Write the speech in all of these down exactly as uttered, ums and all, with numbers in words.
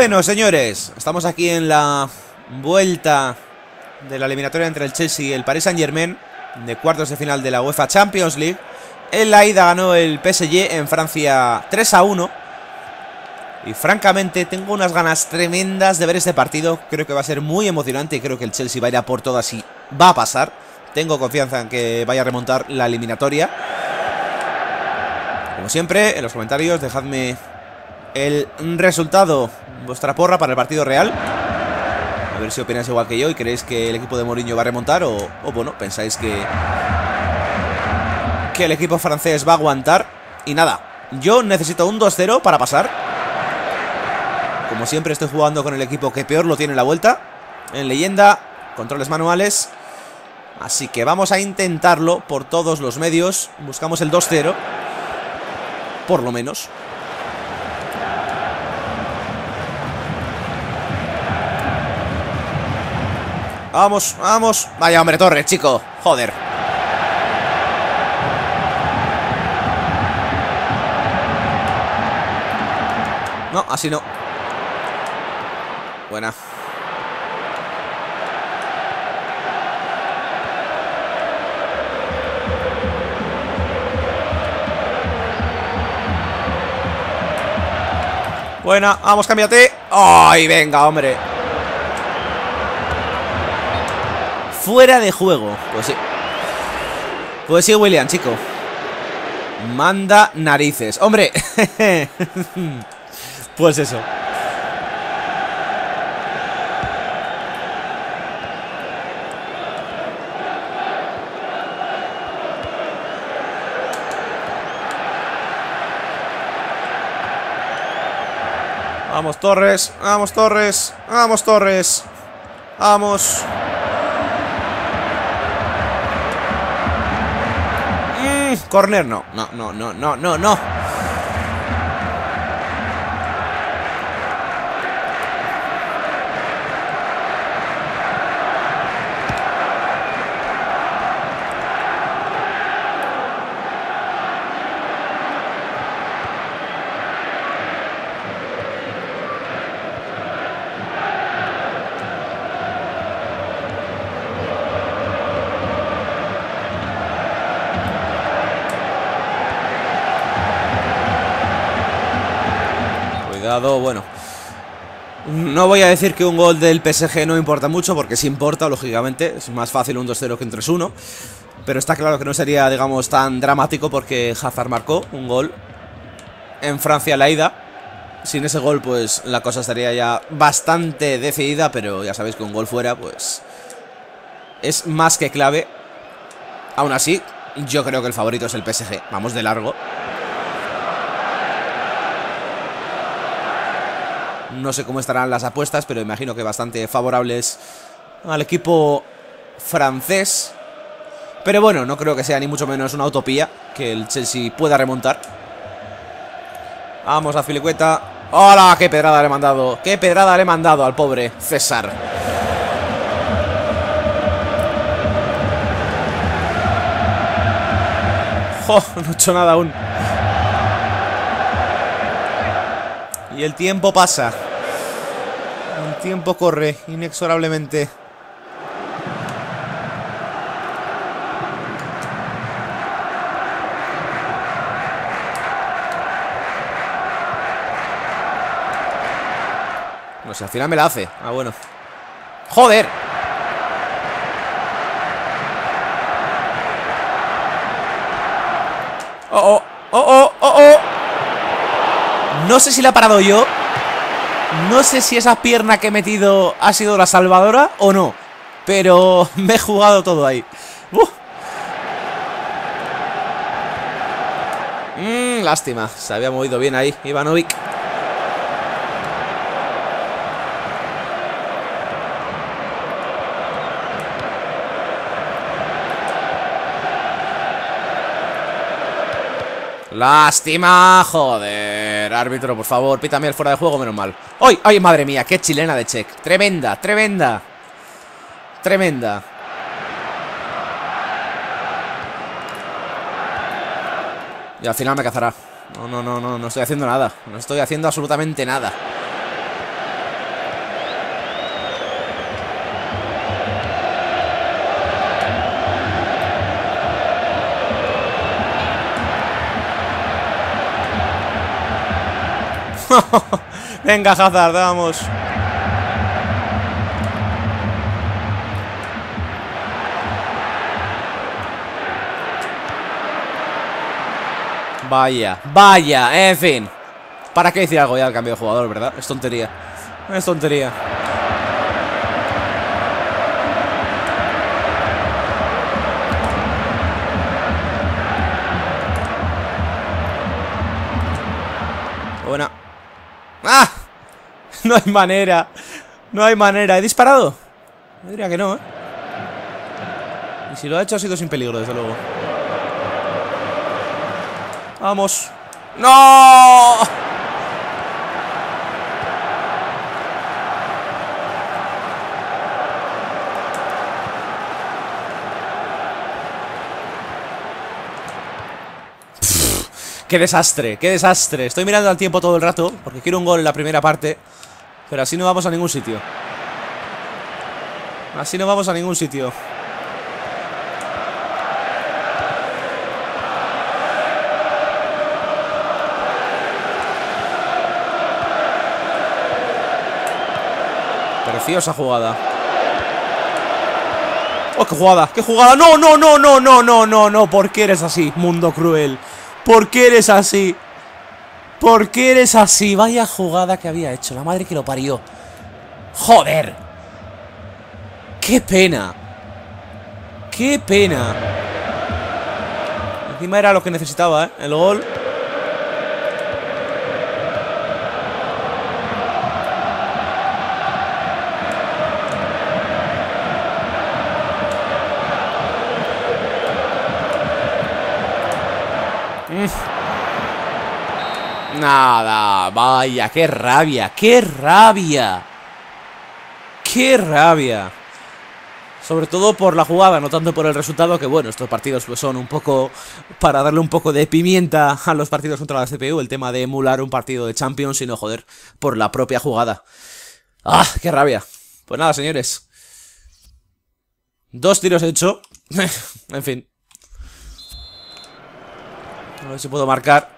Bueno, señores, estamos aquí en la vuelta de la eliminatoria entre el Chelsea y el Paris Saint-Germain de cuartos de final de la UEFA Champions League. En la ida ganó el P S G en Francia tres a uno. Y francamente tengo unas ganas tremendas de ver este partido. Creo que va a ser muy emocionante y creo que el Chelsea va a ir a por todas y va a pasar. Tengo confianza en que vaya a remontar la eliminatoria. Como siempre, en los comentarios dejadme el resultado, vuestra porra para el partido real. A ver si opináis igual que yo y creéis que el equipo de Mourinho va a remontar o, o bueno, pensáis que, que el equipo francés va a aguantar. Y nada, yo necesito un dos cero para pasar. Como siempre estoy jugando con el equipo que peor lo tiene en la vuelta. En leyenda, controles manuales. Así que vamos a intentarlo por todos los medios. Buscamos el dos cero. Por lo menos. Vamos, vamos. Vaya hombre, Torres, chico. Joder. No, así no. Buena. Buena, vamos, cámbiate. ¡Ay, venga, hombre! Fuera de juego. Pues sí. Pues sí, William, chico. Manda narices. ¡Hombre! Pues eso. Vamos, Torres, vamos, Torres, vamos, Torres, vamos. Mm, corner, no, no, no, no, no, no, no. Bueno, no voy a decir que un gol del P S G no importa mucho, porque sí importa, lógicamente. Es más fácil un dos cero que un tres uno. Pero está claro que no sería, digamos, tan dramático, porque Hazard marcó un gol en Francia la ida. Sin ese gol, pues la cosa estaría ya bastante decidida, pero ya sabéis que un gol fuera, pues es más que clave. Aún así, yo creo que el favorito es el P S G. Vamos de largo. No sé cómo estarán las apuestas, pero imagino que bastante favorables al equipo francés. Pero bueno, no creo que sea ni mucho menos una utopía que el Chelsea pueda remontar. Vamos a Filicueta. ¡Hola! ¡Qué pedrada le he mandado! ¡Qué pedrada le he mandado al pobre César! ¡Jo! No he hecho nada aún. Y el tiempo pasa. El tiempo corre inexorablemente. No sé, al final me la hace. Ah, bueno. ¡Joder! ¡Oh, oh! ¡Oh, oh! ¡Oh, oh! No sé si la he parado yo. No sé si esa pierna que he metido ha sido la salvadora o no. Pero me he jugado todo ahí. Uf. Mm, lástima. Se había movido bien ahí Ivanovic. Lástima, joder. Árbitro, por favor, pítame el fuera de juego, menos mal. ¡Ay, ay, madre mía! ¡Qué chilena de Čech! Tremenda, tremenda. Tremenda. Y al final me cazará. No, no, no, no, no estoy haciendo nada. No estoy haciendo absolutamente nada. Venga, Hazard, vamos. Vaya, vaya, en fin. ¿Para qué decir algo ya al cambio de jugador, verdad? Es tontería. Es tontería. Buena. ¡Ah! No hay manera. No hay manera. ¿He disparado? Yo diría que no, ¿eh? Y si lo ha hecho ha sido sin peligro, desde luego. Vamos. ¡No! Pff, ¡qué desastre! ¡Qué desastre! Estoy mirando al tiempo todo el rato porque quiero un gol en la primera parte, pero así no vamos a ningún sitio. Así no vamos a ningún sitio. Preciosa jugada. ¡Oh, qué jugada! ¡Qué jugada! ¡No, no, no, no, no, no, no, no! ¿Por qué eres así, mundo cruel? ¿Por qué eres así? ¿Por qué eres así? Vaya jugada que había hecho. La madre que lo parió. ¡Joder! ¡Qué pena! ¡Qué pena! Encima era lo que necesitaba, ¿eh? El gol. Nada, vaya, qué rabia, qué rabia, qué rabia. Sobre todo por la jugada, no tanto por el resultado, que bueno, estos partidos pues son un poco para darle un poco de pimienta a los partidos contra la C P U, el tema de emular un partido de Champions, sino joder, por la propia jugada. ¡Ah, qué rabia! Pues nada, señores, dos tiros hecho. En fin. A ver si puedo marcar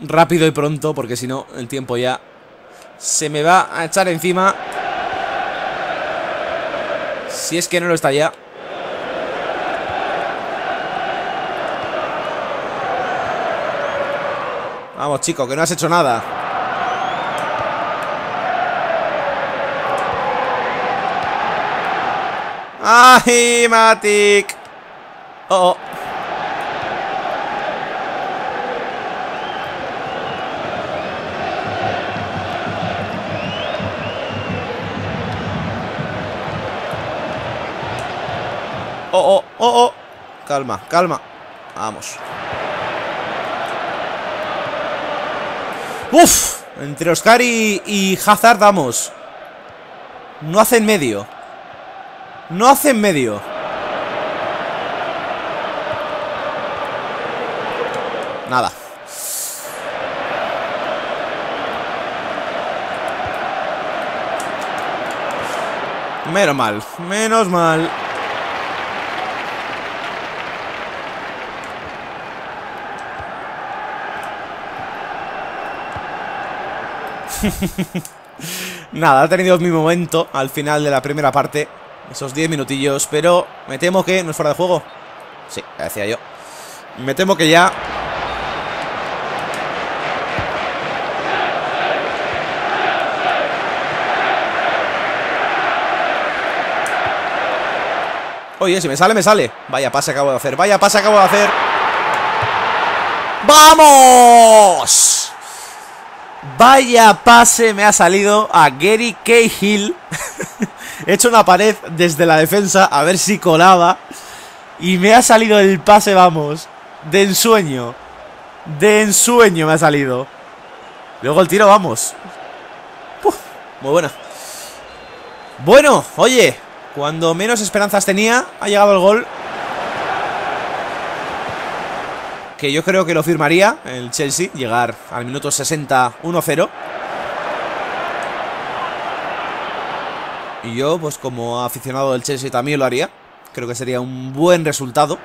rápido y pronto, porque si no, el tiempo ya se me va a echar encima. Si es que no lo está ya. Vamos, chico, que no has hecho nada. ¡Ay, Matic! Oh, oh. Oh, oh, oh, oh. Calma, calma. Vamos. Uf. Entre Oscar y, y Hazard, vamos. No hacen medio. No hacen medio. Nada. Menos mal. Menos mal. Nada, ha tenido mi momento al final de la primera parte. Esos diez minutillos, pero me temo que no es fuera de juego. Sí, decía yo. Me temo que ya. Oye, si me sale, me sale. Vaya pase acabo de hacer, vaya pase acabo de hacer. ¡Vamos! Vaya pase me ha salido a Gary Cahill. He hecho una pared desde la defensa a ver si colaba. Y me ha salido el pase, vamos, de ensueño. De ensueño me ha salido. Luego el tiro, vamos. Uf, muy buena. Bueno, oye, cuando menos esperanzas tenía, ha llegado el gol. Que yo creo que lo firmaría el Chelsea, llegar al minuto sesenta, uno cero. Y yo, pues como aficionado del Chelsea, también lo haría. Creo que sería un buen resultado.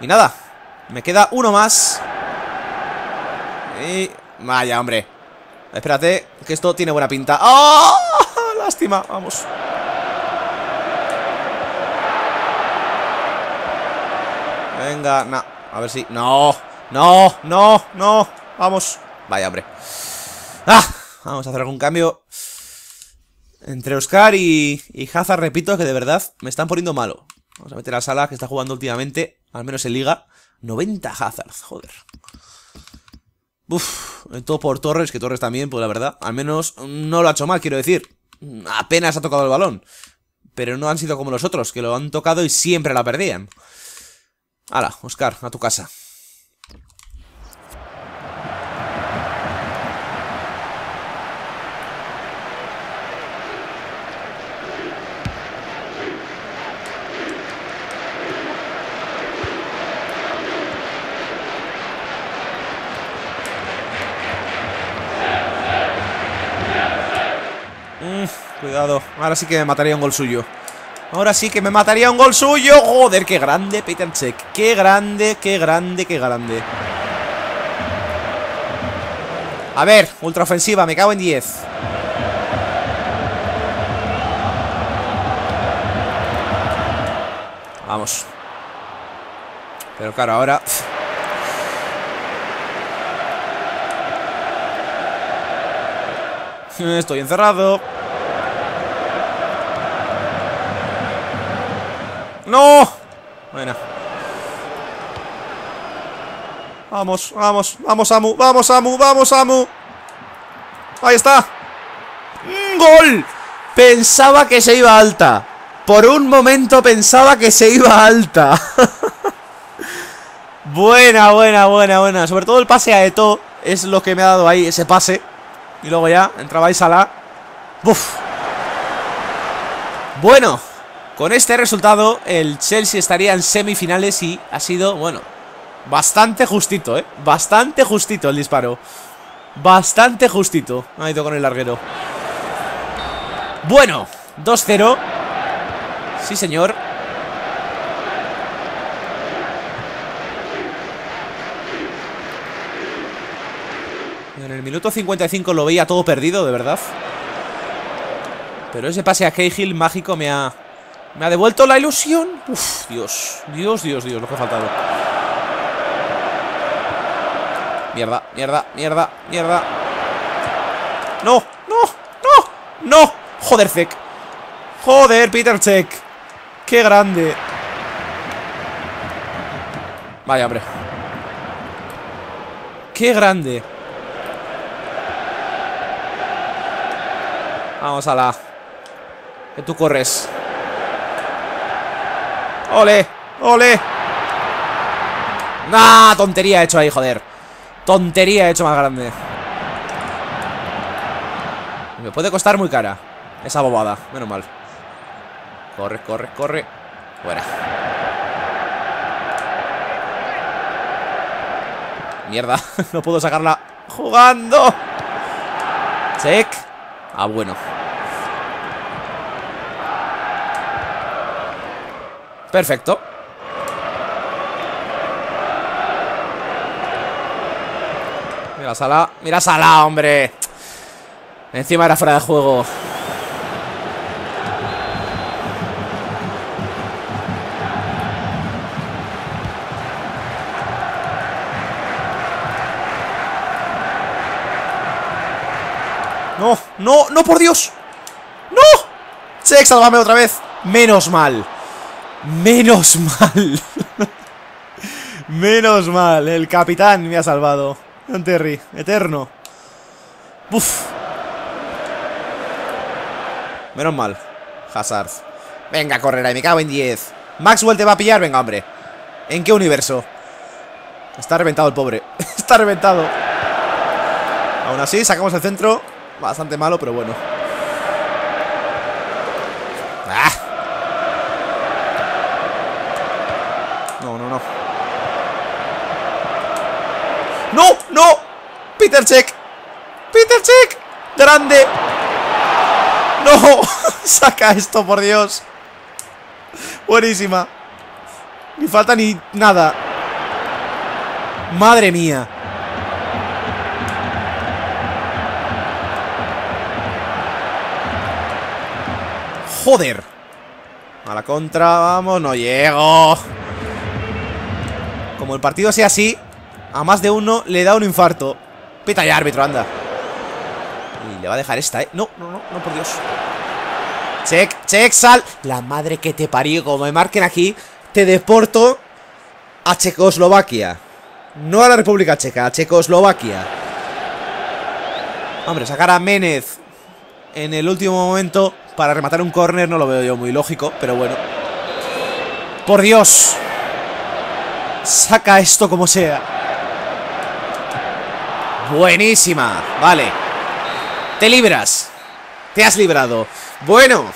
Y nada, me queda uno más. Y Vaya, hombre. Espérate, que esto tiene buena pinta. ¡Oh! Lástima, vamos. Venga, no. A ver si... ¡No! ¡No! ¡No! ¡No! ¡Vamos! Vaya, hombre. ¡Ah! Vamos a hacer algún cambio. Entre Oscar y, y Hazard, repito, que de verdad me están poniendo malo. Vamos a meter a Salah, que está jugando últimamente, al menos en Liga. noventa Hazard, joder. Uf, todo por Torres, que Torres también, pues la verdad, al menos no lo ha hecho mal, quiero decir. Apenas ha tocado el balón. Pero no han sido como los otros, que lo han tocado y siempre la perdían. Hala, Oscar, a tu casa. Cuidado, ahora sí que me mataría un gol suyo. Ahora sí que me mataría un gol suyo. Joder, qué grande, Petr Čech. Qué grande, qué grande, qué grande. A ver, ultraofensiva, me cago en diez. Vamos. Pero claro, ahora... Estoy encerrado. ¡No! Bueno. Vamos, vamos, vamos, Amu. Vamos, Amu, vamos, Amu. Ahí está. ¡Gol! Pensaba que se iba alta. Por un momento pensaba que se iba alta. Buena, buena, buena, buena. Sobre todo el pase a Eto'o es lo que me ha dado ahí, ese pase. Y luego ya entraba ahí Salah. ¡Buf! Bueno. Con este resultado, el Chelsea estaría en semifinales y ha sido, bueno, bastante justito, ¿eh? Bastante justito el disparo. Bastante justito. Ahí tocó con el larguero. Bueno, dos cero. Sí, señor. En el minuto cincuenta y cinco lo veía todo perdido, de verdad. Pero ese pase a Cahill mágico me ha... Me ha devuelto la ilusión. Uf, Dios, Dios, Dios, Dios, lo que ha faltado. Mierda, mierda, mierda, mierda. No, no, no, no. Joder, Čech. Joder, Petr Čech. Qué grande. Vaya, hombre. Qué grande. Vamos a la... Que tú corres. ¡Ole! ¡Ole! ¡Ah! Tontería he hecho ahí, joder. Tontería he hecho más grande. Me puede costar muy cara esa bobada, menos mal. Corre, corre, corre. Fuera. Mierda, no puedo sacarla jugando. Check. Ah, bueno. Perfecto. Mira Salah. Mira Salah, hombre. Encima era fuera de juego. No, no, no, por Dios. ¡No! Čech, sálvame otra vez. Menos mal. Menos mal. Menos mal. El capitán me ha salvado. Terry, eterno. Uf. Menos mal. Hazard. Venga, correrá, me cago en diez. Maxwell te va a pillar, venga, hombre. ¿En qué universo? Está reventado el pobre. Está reventado. Aún así, sacamos el centro. Bastante malo, pero bueno. Ah. ¡No! ¡No! ¡Petr Čech! ¡Petr Čech! ¡Grande! ¡No! ¡Saca esto, por Dios! Buenísima. Ni falta ni nada. ¡Madre mía! ¡Joder! A la contra, vamos, no llego. Como el partido sea así, a más de uno le da un infarto. Pita ya, árbitro, anda. Y le va a dejar esta, ¿eh? No, no, no, no, por Dios. Check, check, sal. La madre que te parió. Como me marquen aquí, te deporto a Checoslovaquia. No a la República Checa, a Checoslovaquia. Hombre, sacar a Ménez en el último momento para rematar un córner no lo veo yo muy lógico, pero bueno. ¡Por Dios! Saca esto como sea. Buenísima. Vale. Te libras. Te has librado. Bueno,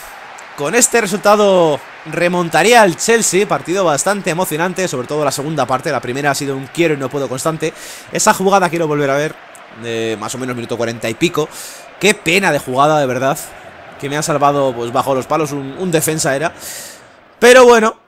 con este resultado remontaría al Chelsea. Partido bastante emocionante, sobre todo la segunda parte. La primera ha sido un quiero y no puedo constante. Esa jugada quiero volver a ver, de más o menos minuto cuarenta y pico. Qué pena de jugada, de verdad, que me ha salvado pues bajo los palos un, un defensa era. Pero bueno,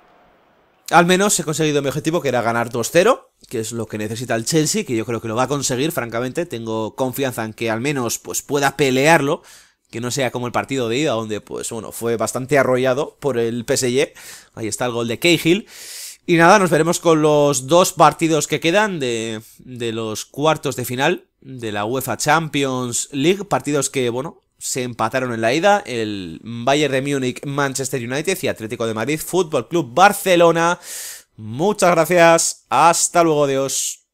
al menos he conseguido mi objetivo, que era ganar dos cero, que es lo que necesita el Chelsea, que yo creo que lo va a conseguir, francamente. Tengo confianza en que al menos pues pueda pelearlo, que no sea como el partido de ida, donde pues bueno, fue bastante arrollado por el P S G. Ahí está el gol de Cahill. Y nada, nos veremos con los dos partidos que quedan de, de los cuartos de final de la UEFA Champions League. Partidos que, bueno, se empataron en la ida. El Bayern de Múnich, Manchester United, y Atlético de Madrid, Fútbol Club Barcelona. Muchas gracias. Hasta luego, adiós.